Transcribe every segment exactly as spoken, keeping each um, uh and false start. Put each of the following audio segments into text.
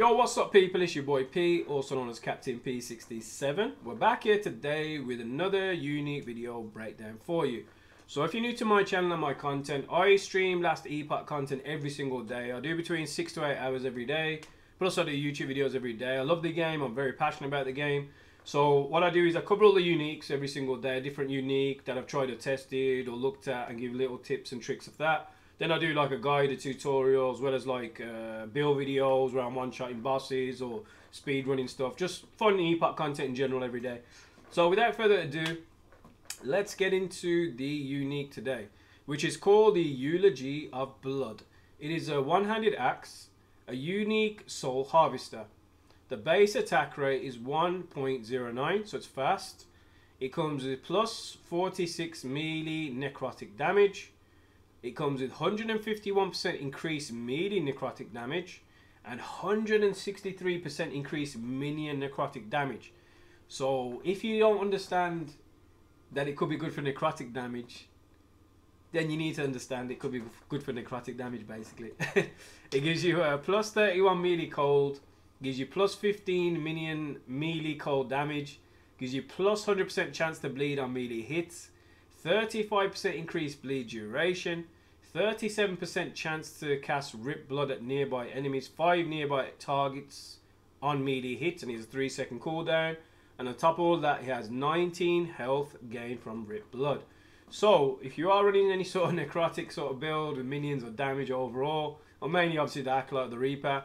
Yo, what's up people, it's your boy P, also known as Captain P sixty-seven. We're back here today with another unique video breakdown for you. So if you're new to my channel and my content, I stream Last Epoch content every single day. I do between six to eight hours every day, plus I do YouTube videos every day. I love the game, I'm very passionate about the game. So what I do is I cover all the uniques every single day, different unique that I've tried or tested or looked at, and give little tips and tricks of that. Then I do like a guide, a tutorial, as well as like uh, build videos where I'm one-shotting bosses or speed running stuff. Just fun Epoch content in general every day. So without further ado, let's get into the unique today, which is called the Eulogy of Blood. It is a one-handed axe, a unique soul harvester. The base attack rate is one point zero nine, so it's fast. It comes with plus forty-six melee necrotic damage. It comes with one hundred fifty-one percent increased melee necrotic damage and one hundred sixty-three percent increased minion necrotic damage. So if you don't understand that it could be good for necrotic damage, then you need to understand it could be good for necrotic damage basically. It gives you a plus thirty-one melee cold, gives you plus fifteen minion melee cold damage, gives you plus one hundred percent chance to bleed on melee hits, thirty-five percent increased bleed duration, thirty-seven percent chance to cast Rip Blood at nearby enemies, five nearby targets on melee hits, and he has a three second cooldown. And on top of all that, he has nineteen health gained from Rip Blood. So, if you are running any sort of necrotic sort of build with minions or damage overall, or mainly obviously the Acolyte of the Reaper,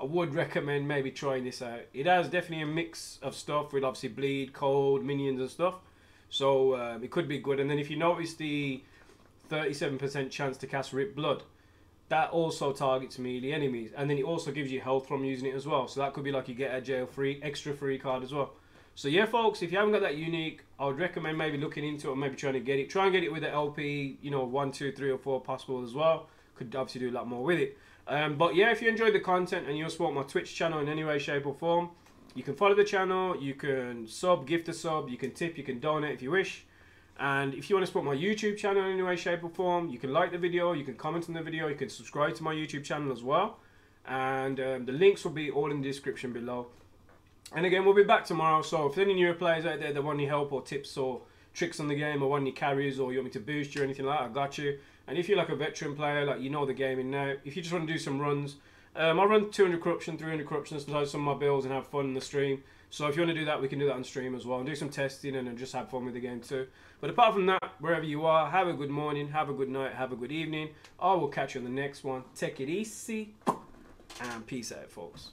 I would recommend maybe trying this out. It has definitely a mix of stuff with obviously bleed, cold, minions and stuff. So um, it could be good. And then if you notice the thirty-seven percent chance to cast Rip Blood, that also targets melee enemies. And then it also gives you health from using it as well. So that could be like you get a jail free, extra free card as well. So yeah folks, if you haven't got that unique, I would recommend maybe looking into it or maybe trying to get it. Try and get it with the L P, you know, one, two, three or four possible as well. Could obviously do a lot more with it. Um, but yeah, if you enjoyed the content and you support my Twitch channel in any way, shape or form, you can follow the channel, you can sub, gift a sub, you can tip, you can donate if you wish. And if you want to support my YouTube channel in any way, shape or form, you can like the video, you can comment on the video, you can subscribe to my YouTube channel as well. And um, the links will be all in the description below. And again, we'll be back tomorrow, so if any newer players out there that want any help or tips or tricks on the game, or want any carries, or you want me to boost you or anything like that, I got you. And if you're like a veteran player, like you know the gaming now, if you just want to do some runs, Um, I run two hundred corruption, three hundred corruption, sometimes some of my builds, and have fun in the stream. So if you want to do that, we can do that on stream as well, and do some testing and just have fun with the game too. But apart from that, wherever you are, have a good morning, have a good night, have a good evening. I will catch you on the next one. Take it easy, and peace out, folks.